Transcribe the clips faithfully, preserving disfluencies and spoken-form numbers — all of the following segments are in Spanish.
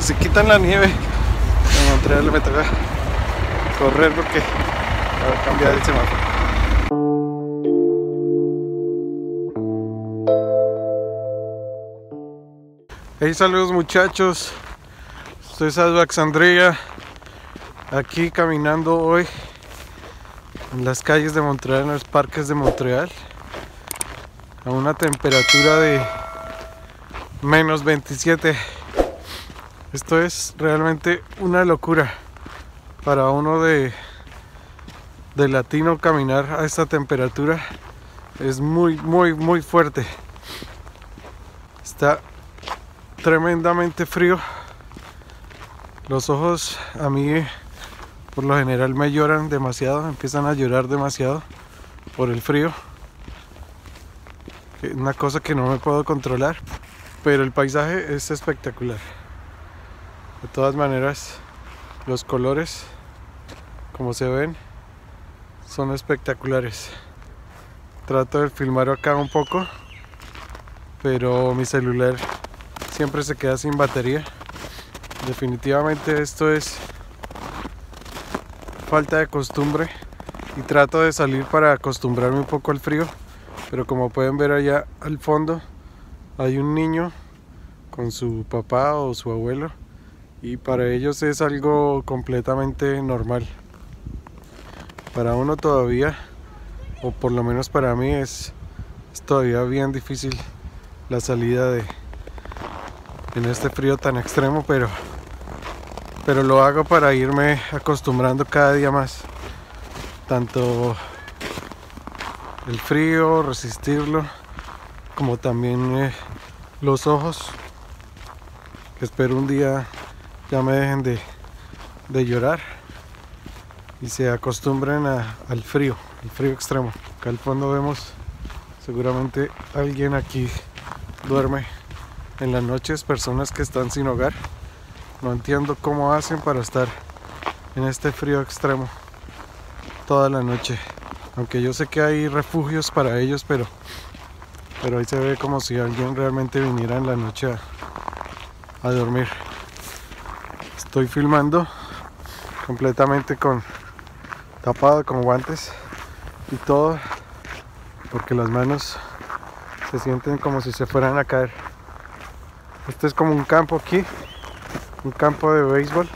Así quitan la nieve. En Montreal me toca correr porque va a cambiar el semáforo. Hey, saludos muchachos, soy Salvaxandria, aquí caminando hoy en las calles de Montreal, en los parques de Montreal, a una temperatura de menos veintisiete. Esto es realmente una locura para uno de, de latino caminar a esta temperatura. Es muy, muy, muy fuerte. Está tremendamente frío. Los ojos a mí por lo general me lloran demasiado, empiezan a llorar demasiado por el frío, una cosa que no me puedo controlar, pero el paisaje es espectacular. De todas maneras, los colores, como se ven, son espectaculares. Trato de filmar acá un poco, pero mi celular siempre se queda sin batería. Definitivamente esto es falta de costumbre, y trato de salir para acostumbrarme un poco al frío, pero como pueden ver allá al fondo hay un niño con su papá o su abuelo, y para ellos es algo completamente normal. Para uno todavía, o por lo menos para mí, es, es todavía bien difícil la salida de en este frío tan extremo, pero pero lo hago para irme acostumbrando cada día más, tanto el frío, resistirlo, como también eh, los ojos, que espero un día ya me dejen de, de llorar y se acostumbren a, al frío, al frío extremo. Acá al fondo vemos, seguramente alguien aquí duerme en las noches, personas que están sin hogar. No entiendo cómo hacen para estar en este frío extremo toda la noche, aunque yo sé que hay refugios para ellos, pero pero ahí se ve como si alguien realmente viniera en la noche a, a dormir. Estoy filmando completamente con tapado, con guantes y todo, porque las manos se sienten como si se fueran a caer. Este es como un campo aquí, un campo de béisbol.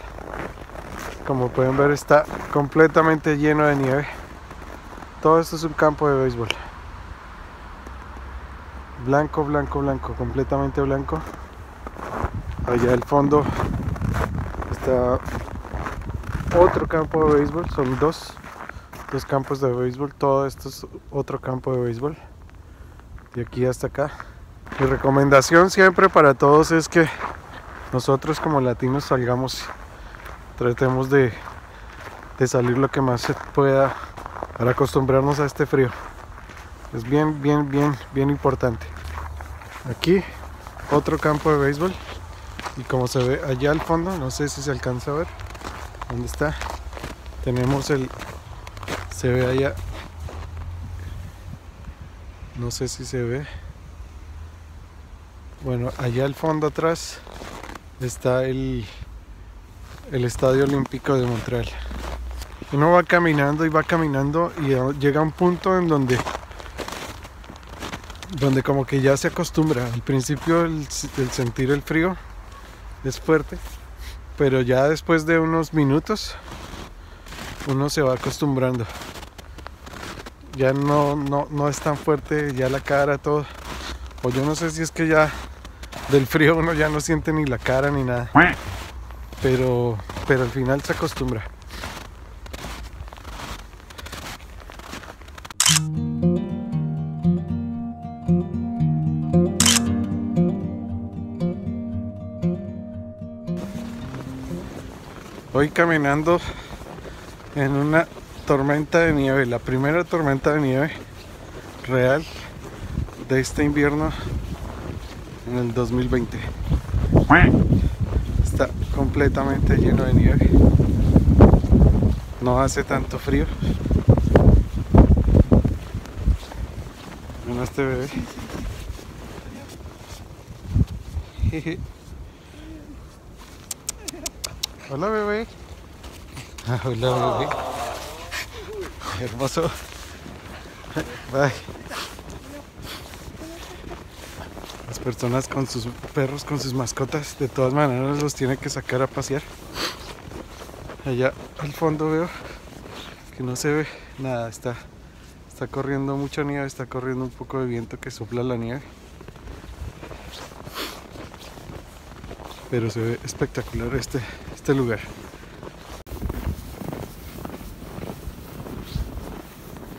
Como pueden ver, está completamente lleno de nieve. Todo esto es un campo de béisbol. Blanco, blanco, blanco, completamente blanco. Allá al fondo está otro campo de béisbol, son dos, dos campos de béisbol. Todo esto es otro campo de béisbol, de aquí hasta acá. Mi recomendación siempre para todos es que nosotros como latinos salgamos, tratemos de, de salir lo que más se pueda para acostumbrarnos a este frío. Es bien, bien, bien, bien importante. Aquí otro campo de béisbol, y como se ve allá al fondo, no sé si se alcanza a ver dónde está, tenemos el, se ve allá, no sé si se ve. Bueno, allá al fondo atrás está el, el Estadio Olímpico de Montreal. Uno va caminando y va caminando y llega a un punto en donde, donde como que ya se acostumbra. Al principio el, el sentir el frío es fuerte, pero ya después de unos minutos uno se va acostumbrando. Ya no, no, no es tan fuerte, ya la cara, todo. O yo no sé si es que ya del frío uno ya no siente ni la cara ni nada, pero, pero al final se acostumbra. Hoy caminando en una tormenta de nieve, la primera tormenta de nieve real de este invierno en el dos mil veinte. Está completamente lleno de nieve. No hace tanto frío. Mira este bebé. Hola, bebé. Hola, bebé. Hermoso. Bye. Las personas con sus perros, con sus mascotas, de todas maneras los tienen que sacar a pasear. Allá al fondo veo que no se ve nada, está, está corriendo mucha nieve, está corriendo un poco de viento que sopla la nieve. Pero se ve espectacular este, este lugar.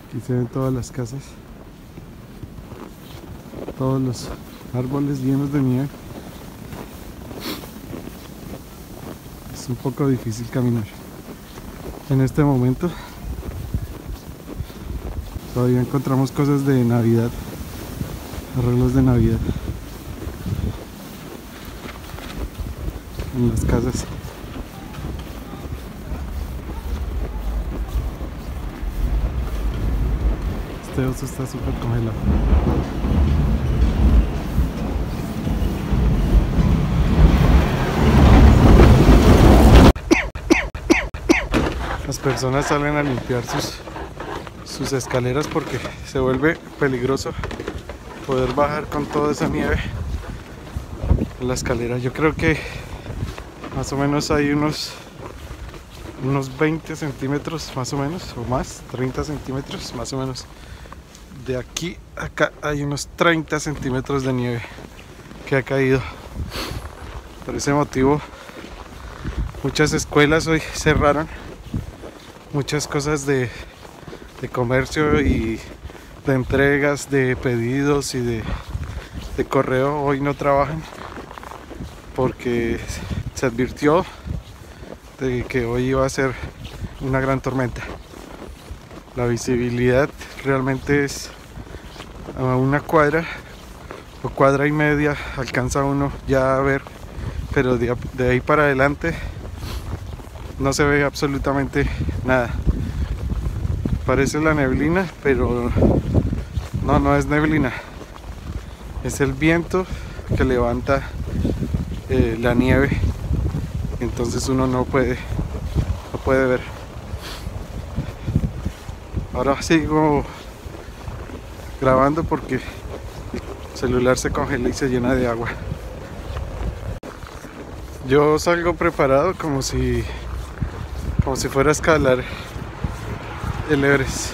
Aquí se ven todas las casas, todos los árboles llenos de nieve. Es un poco difícil caminar en este momento. Todavía encontramos cosas de Navidad, arreglos de Navidad en las casas. Este oso está súper congelado. Las personas salen a limpiar sus, sus escaleras porque se vuelve peligroso poder bajar con toda esa nieve en la escalera. Yo creo que más o menos hay unos, unos veinte centímetros más o menos, o más, treinta centímetros más o menos. De aquí a acá hay unos treinta centímetros de nieve que ha caído. Por ese motivo muchas escuelas hoy cerraron, muchas cosas de, de comercio y de entregas, de pedidos y de, de correo hoy no trabajan porque se advirtió de que hoy iba a ser una gran tormenta. La visibilidad realmente es a una cuadra o cuadra y media, alcanza uno ya a ver, pero de, de ahí para adelante no se ve absolutamente nada. Parece la neblina, pero no, no es neblina, es el viento que levanta eh, la nieve. Entonces uno no puede, no puede ver. Ahora sigo grabando porque el celular se congela y se llena de agua. Yo salgo preparado como si, como si fuera a escalar el Everest.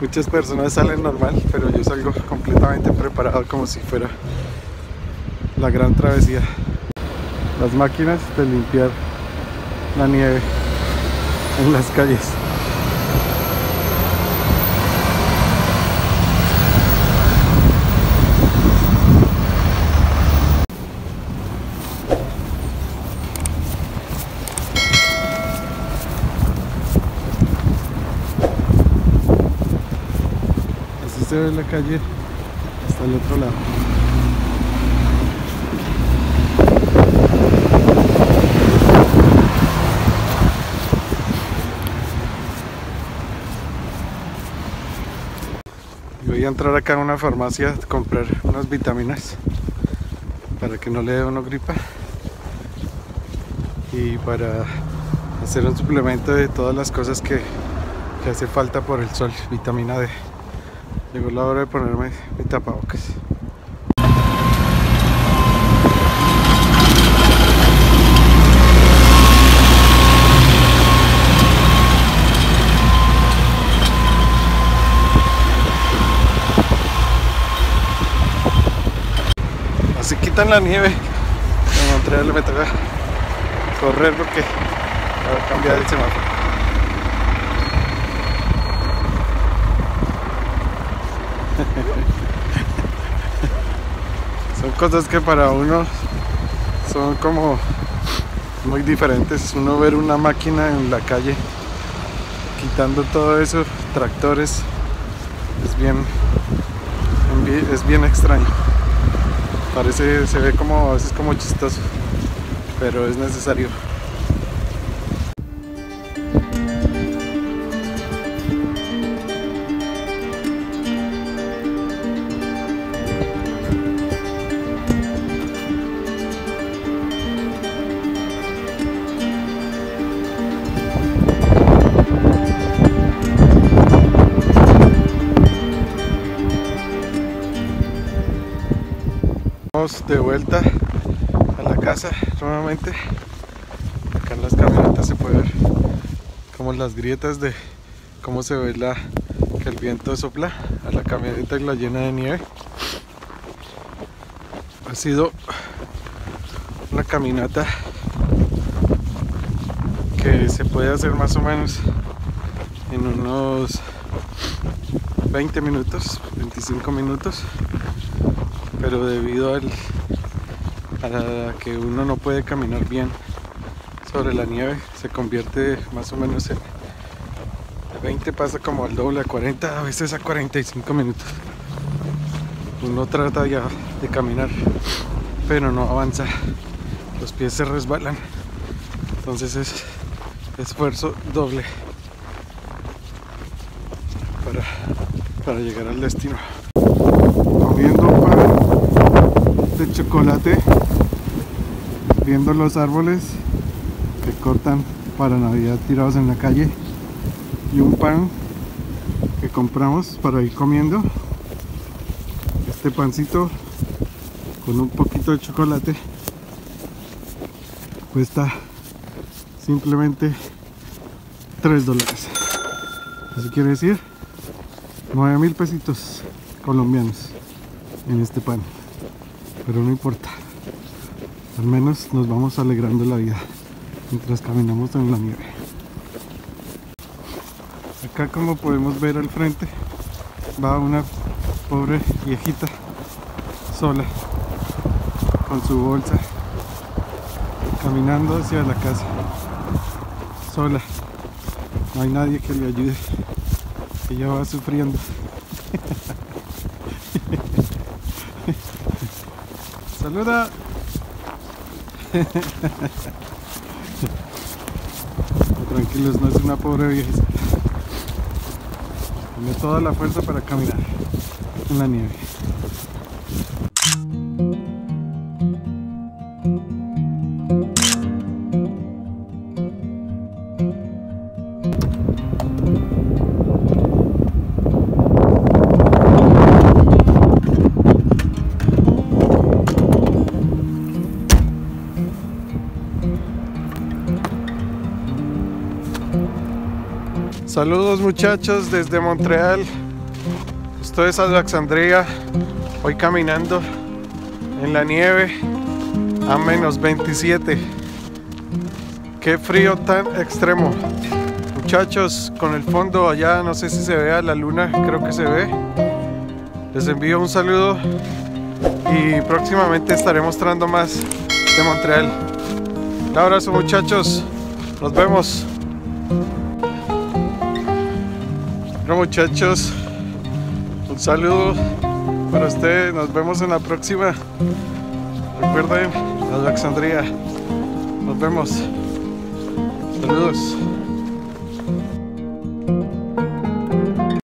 Muchas personas salen normal, pero yo salgo completamente preparado como si fuera la gran travesía. Las máquinas de limpiar la nieve en las calles. Así se ve la calle hasta el otro lado. Voy a entrar acá a una farmacia a comprar unas vitaminas para que no le dé uno gripa y para hacer un suplemento de todas las cosas que, que hace falta por el sol, vitamina D. Llegó la hora de ponerme mi tapabocas. Se quitan la nieve en Montreal, me toca correr porque va a cambiar el semáforo. Son cosas que para uno son como muy diferentes. Uno ver una máquina en la calle quitando todo eso, tractores, es bien, es bien extraño. Parece, se ve como, es como chistoso, pero es necesario. Vamos de vuelta a la casa nuevamente. Acá en las camionetas se puede ver como las grietas de cómo se ve la que el viento sopla a la camioneta y la llena de nieve. Ha sido una caminata que se puede hacer más o menos en unos veinte minutos, veinticinco minutos, pero debido al, a la que uno no puede caminar bien sobre la nieve, se convierte más o menos en veinte, pasa como al doble, a cuarenta, a veces a cuarenta y cinco minutos. Uno trata ya de caminar, pero no avanza, los pies se resbalan, entonces es esfuerzo doble para, para llegar al destino. Comiendo pan de chocolate, viendo los árboles que cortan para Navidad tirados en la calle, y un pan que compramos para ir comiendo. Este pancito con un poquito de chocolate cuesta simplemente tres dólares. Eso quiere decir nueve mil pesitos colombianos en este pan, pero no importa, al menos nos vamos alegrando la vida mientras caminamos en la nieve. Acá, como podemos ver al frente, va una pobre viejita sola con su bolsa caminando hacia la casa, sola, no hay nadie que le ayude, ella va sufriendo. ¡Saluda! Tranquilos, no es una pobre viejita. Tiene toda la fuerza para caminar en la nieve. Saludos muchachos desde Montreal, esto es Alexandría, hoy caminando en la nieve a menos veintisiete. Qué frío tan extremo. Muchachos, con el fondo allá, no sé si se vea la luna, creo que se ve. Les envío un saludo y próximamente estaré mostrando más de Montreal. Un abrazo muchachos, nos vemos. Bueno muchachos, un saludo para ustedes, nos vemos en la próxima. Recuerden, Alexandría, nos vemos, saludos.